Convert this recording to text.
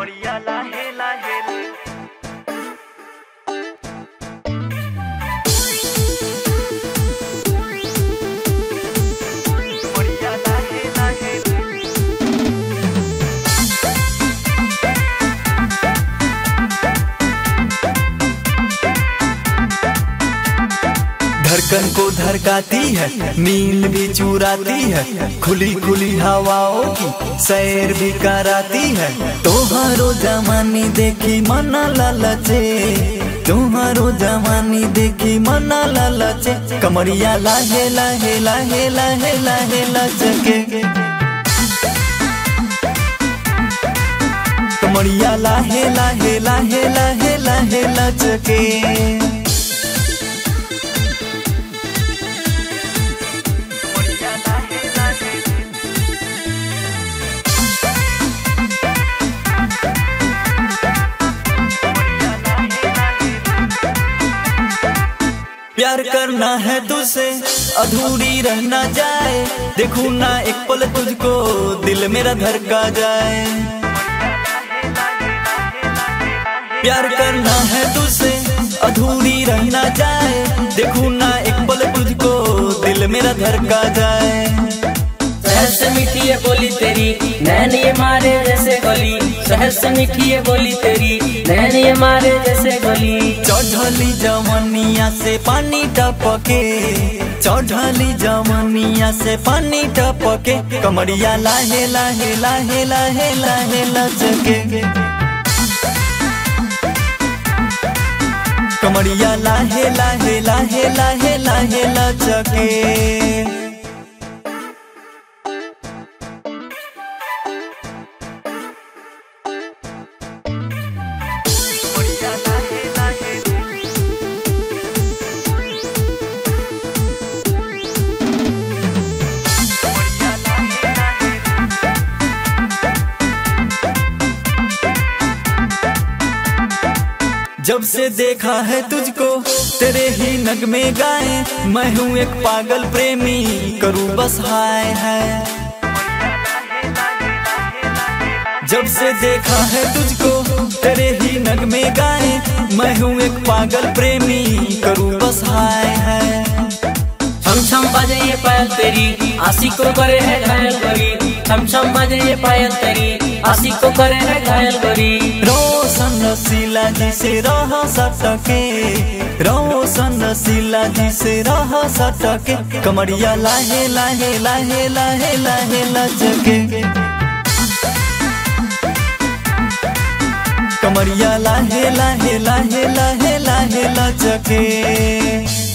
कमरिया लाहे लाहे धड़कन को धड़काती है, नींद भी चुराती है, खुली खुली हवाओं की सैर भी कराती है। तोहरो जवानी देखी मन ललचे, तोहरो जवानी देखी मन ललचे, कमरिया लाहे लाहे लाहे लाहे लाहे लचके, कमरिया लाहे लाहे लाहे लाहे लाहे लचके। प्यार करना है तुझसे अधूरी रहना जाए, देखूं ना एक पल तुझको दिल मेरा धड़का जाए। प्यार करना है तुझसे अधूरी रहना जाए, देखूं ना एक पल तुझको दिल मेरा धड़का जाए। सहस मीठी है बोली तेरी नैन ये मारे जैसे गली, सहस मीठी है बोली तेरी नैन ये मारे जैसे गली। चढ़ली जवनिया से पानी टपके, चढ़ली जवनिया से पानी टपके, कमरिया लाहे लाहे लाहे लाहे लाहे लचके, कमरिया लाहे लाहे लाहे लाहे लाहे लचके। जब से देखा है तुझको तेरे ही नगमे गाए, मैं हूँ एक पागल प्रेमी करूँ बस हाय है। जब से देखा है तुझको तेरे ही नगमे गाए, मैं हूँ एक पागल प्रेमी करूँ बस हाय है। छम छम बजे ये पायल तेरी आशिकों करे है घायल गोरी, छम छम बजे ये पायल तेरी आशिकों करे है घायल गोरी। रौशनसीला जी से रह सटके, रौशनसीला जी से रह सटके, कमरिया लाहे लाहे लाहे लाहे लाहे लचके, कमरिया लाहे लाहे लाहे लाहे लाहे लचके।